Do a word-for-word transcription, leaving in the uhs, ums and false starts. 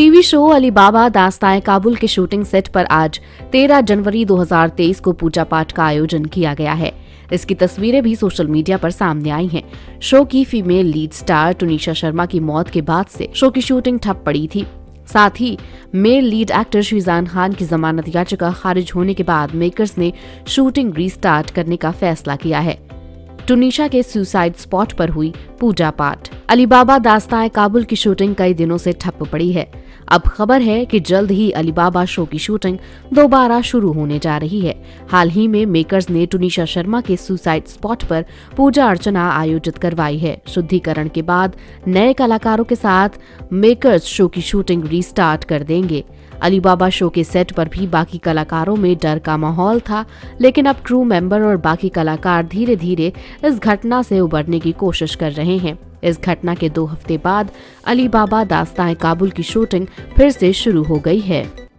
TV show Ali बाबा दास्तान काबुल के shooting set पर आज तेरह जनवरी दो हज़ार तेईस को पूजा पाठ का आयोजन किया गया है। इसकी तस्वीरें भी सोशल मीडिया पर सामने आई हैं। शो की female lead star Tunisha Sharma की मौत के बाद से शो की शूटिंग ठप पड़ी थी। साथ ही मेल लीड एक्टर शीज़ानखान की जमानत याचिका खारिज होने के बाद मेकर्स ने शूटिंग रीस्टार्ट करने का फैसला किया है। टुनीशा के सुसाइड स्पॉट पर हुई पूजा पाठ। अली बाबा दास्तान काबुल की शूटिंग कई दिनों से ठप पड़ी है। अब खबर है कि जल्द ही अली बाबा शो की शूटिंग दोबारा शुरू होने जा रही है। हाल ही में मेकर्स ने टुनीशा शर्मा के सुसाइड स्पॉट पर पूजा अर्चना आयोजित करवाई है। शुद्धिकरण के बाद नए कलाकारों के साथ मेकर्स शो की शूटिंग रीस्टार्ट कर देंगे। अली बाबा शो के सेट पर भी बाकी कलाकारों में डर का माहौल था, लेकिन अब क्रू मेंबर और बाकी कलाकार धीरे धीरे इस घटना से उबरने की कोशिश कर रहे हैं। इस घटना के दो हफ्ते बाद अली बाबा दास्तान-ए-काबुल की शूटिंग फिर से शुरू हो गई है।